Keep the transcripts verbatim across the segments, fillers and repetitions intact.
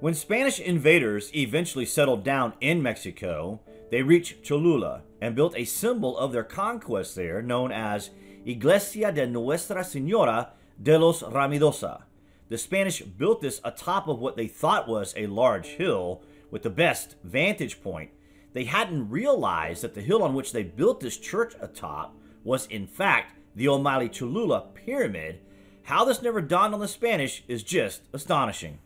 When Spanish invaders eventually settled down in Mexico, they reached Cholula and built a symbol of their conquest there known as Iglesia de Nuestra Señora de los Ramidosa. The Spanish built this atop of what they thought was a large hill with the best vantage point. They hadn't realized that the hill on which they built this church atop was in fact the O'Malley Cholula Pyramid. How this never dawned on the Spanish is just astonishing.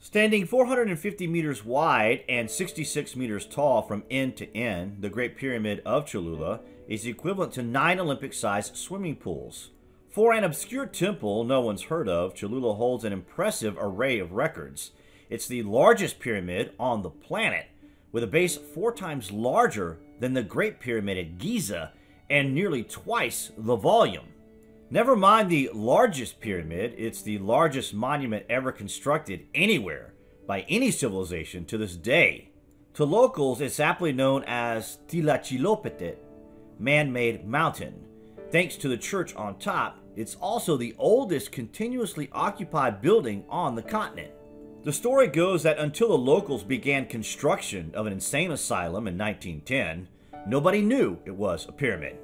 Standing four hundred fifty meters wide and sixty-six meters tall from end to end, the Great Pyramid of Cholula is equivalent to nine Olympic-sized swimming pools. For an obscure temple no one's heard of, Cholula holds an impressive array of records. It's the largest pyramid on the planet, with a base four times larger than the Great Pyramid at Giza and nearly twice the volume. Never mind the largest pyramid, it's the largest monument ever constructed anywhere by any civilization to this day. To locals, it's aptly known as Tilachilopete, man-made mountain. Thanks to the church on top, it's also the oldest continuously occupied building on the continent. The story goes that until the locals began construction of an insane asylum in nineteen ten, nobody knew it was a pyramid.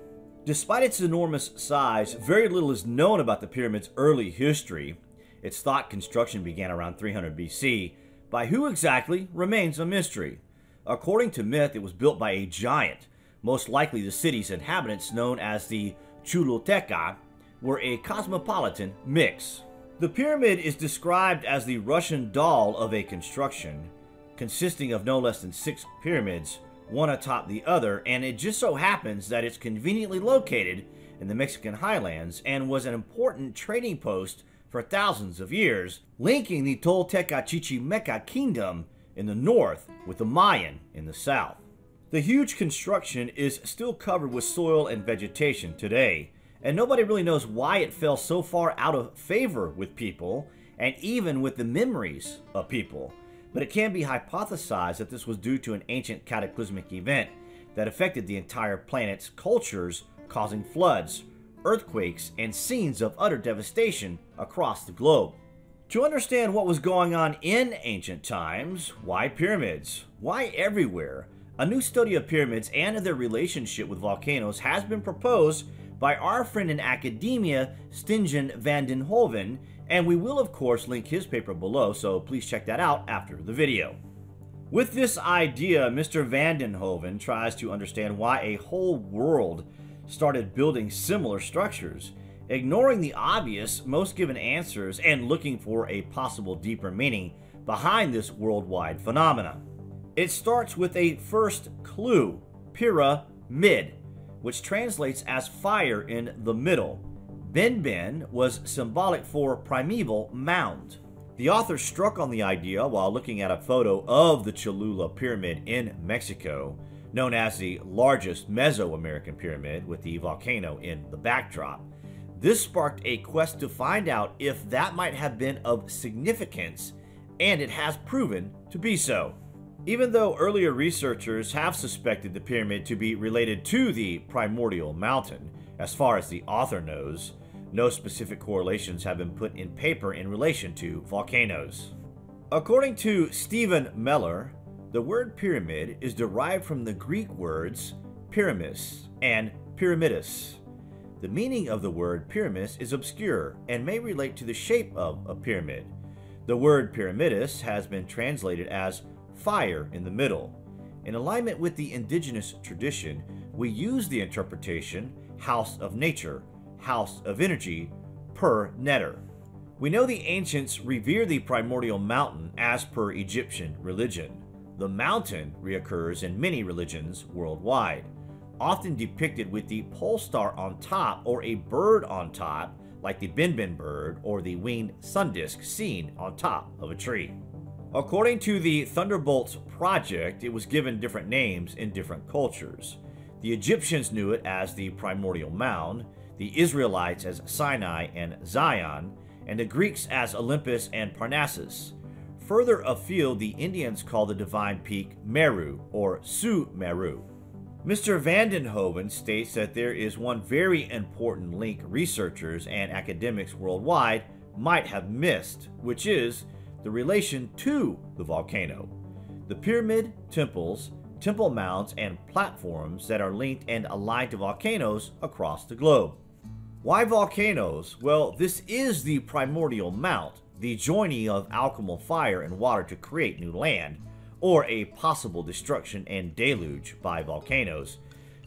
Despite its enormous size, very little is known about the pyramid's early history. It's thought construction began around three hundred B C. By who exactly remains a mystery. According to myth, it was built by a giant. Most likely the city's inhabitants, known as the Cholulteca, were a cosmopolitan mix. The pyramid is described as the Russian doll of a construction, consisting of no less than six pyramids, one atop the other, and it just so happens that it's conveniently located in the Mexican highlands and was an important trading post for thousands of years, linking the Tolteca Chichimeca Kingdom in the north with the Mayan in the south. The huge construction is still covered with soil and vegetation today, and nobody really knows why it fell so far out of favor with people and even with the memories of people. But it can be hypothesized that this was due to an ancient cataclysmic event that affected the entire planet's cultures, causing floods, earthquakes, and scenes of utter devastation across the globe. To understand what was going on in ancient times, why pyramids? Why everywhere? A new study of pyramids and of their relationship with volcanoes has been proposed by our friend in academia, Stijn van den Hoven, and we will of course link his paper below, so please check that out after the video. With this idea, Mister Van den Hoven tries to understand why a whole world started building similar structures. Ignoring the obvious, most given answers, and looking for a possible deeper meaning behind this worldwide phenomenon. It starts with a first clue, pyramid, which translates as fire in the middle. Benben was symbolic for primeval mound. The author struck on the idea while looking at a photo of the Cholula Pyramid in Mexico, known as the largest Mesoamerican pyramid with the volcano in the backdrop. This sparked a quest to find out if that might have been of significance, and it has proven to be so. Even though earlier researchers have suspected the pyramid to be related to the primordial mountain, as far as the author knows, no specific correlations have been put in paper in relation to volcanoes. According to Stephen Mehler, the word pyramid is derived from the Greek words pyramis and pyramidus. The meaning of the word pyramis is obscure and may relate to the shape of a pyramid. The word pyramidus has been translated as fire in the middle. In alignment with the indigenous tradition, we use the interpretation house of nature, house of energy, per netter. We know the ancients revered the primordial mountain as per Egyptian religion. The mountain reoccurs in many religions worldwide, often depicted with the pole star on top or a bird on top, like the Benben bird or the winged sun disk seen on top of a tree. According to the Thunderbolts project, it was given different names in different cultures. The Egyptians knew it as the primordial mound, the Israelites as Sinai and Zion, and the Greeks as Olympus and Parnassus. Further afield, the Indians called the divine peak Meru or Su-Meru. Mister Van den Hoven states that there is one very important link researchers and academics worldwide might have missed, which is the relation to the volcano. The pyramid, temples, temple mounds, and platforms that are linked and allied to volcanoes across the globe. Why volcanoes? Well, this is the primordial mount, the joining of alchemical fire and water to create new land, or a possible destruction and deluge by volcanoes.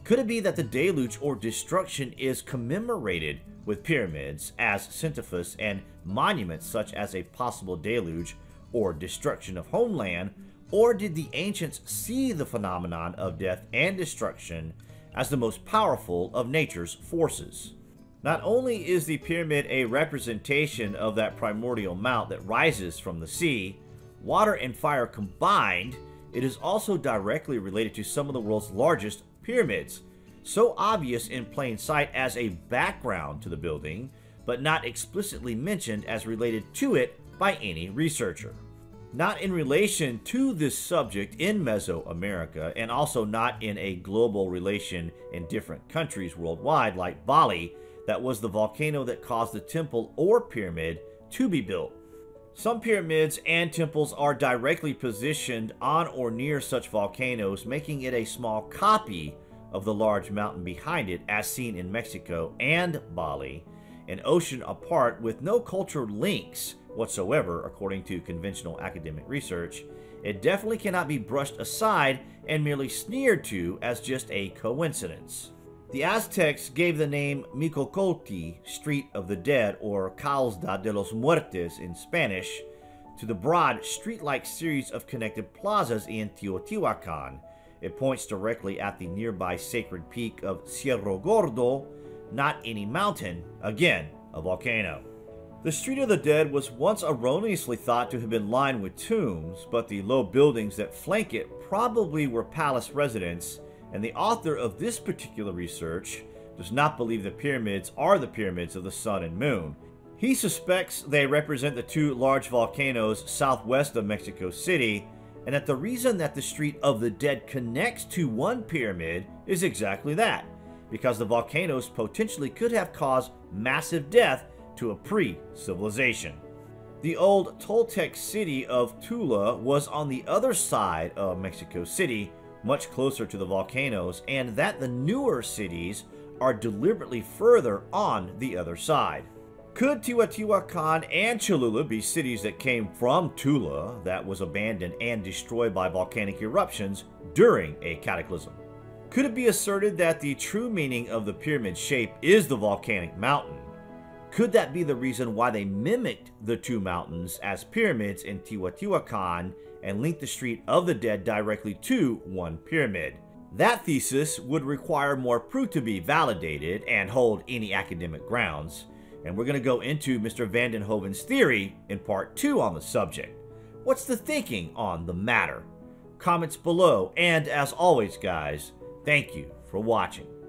Could it be that the deluge or destruction is commemorated with pyramids as syntiphus and monuments such as a possible deluge or destruction of homeland? Or did the ancients see the phenomenon of death and destruction as the most powerful of nature's forces? Not only is the pyramid a representation of that primordial mount that rises from the sea, water and fire combined, it is also directly related to some of the world's largest pyramids, so obvious in plain sight as a background to the building, but not explicitly mentioned as related to it by any researcher. Not in relation to this subject in Mesoamerica, and also not in a global relation in different countries worldwide like Bali, that was the volcano that caused the temple or pyramid to be built. Some pyramids and temples are directly positioned on or near such volcanoes, making it a small copy of the large mountain behind it as seen in Mexico and Bali, an ocean apart with no cultural links whatsoever according to conventional academic research. It definitely cannot be brushed aside and merely sneered to as just a coincidence. The Aztecs gave the name Micocolti, Street of the Dead, or Calzada de los Muertes in Spanish, to the broad, street-like series of connected plazas in Teotihuacan. It points directly at the nearby sacred peak of Cerro Gordo, not any mountain, again, a volcano. The Street of the Dead was once erroneously thought to have been lined with tombs, but the low buildings that flank it probably were palace residents, and the author of this particular research does not believe the pyramids are the pyramids of the sun and moon. He suspects they represent the two large volcanoes southwest of Mexico City, and that the reason that the Street of the Dead connects to one pyramid is exactly that, because the volcanoes potentially could have caused massive death to a pre-civilization. The old Toltec city of Tula was on the other side of Mexico City, much closer to the volcanoes, and that the newer cities are deliberately further on the other side. Could Teotihuacan and Cholula be cities that came from Tula that was abandoned and destroyed by volcanic eruptions during a cataclysm? Could it be asserted that the true meaning of the pyramid shape is the volcanic mountain? Could that be the reason why they mimicked the two mountains as pyramids in Teotihuacan and linked the Street of the Dead directly to one pyramid? That thesis would require more proof to be validated and hold any academic grounds, and we're going to go into Mister Van den Hoven's theory in part two on the subject. What's the thinking on the matter? Comments below, and as always guys, thank you for watching.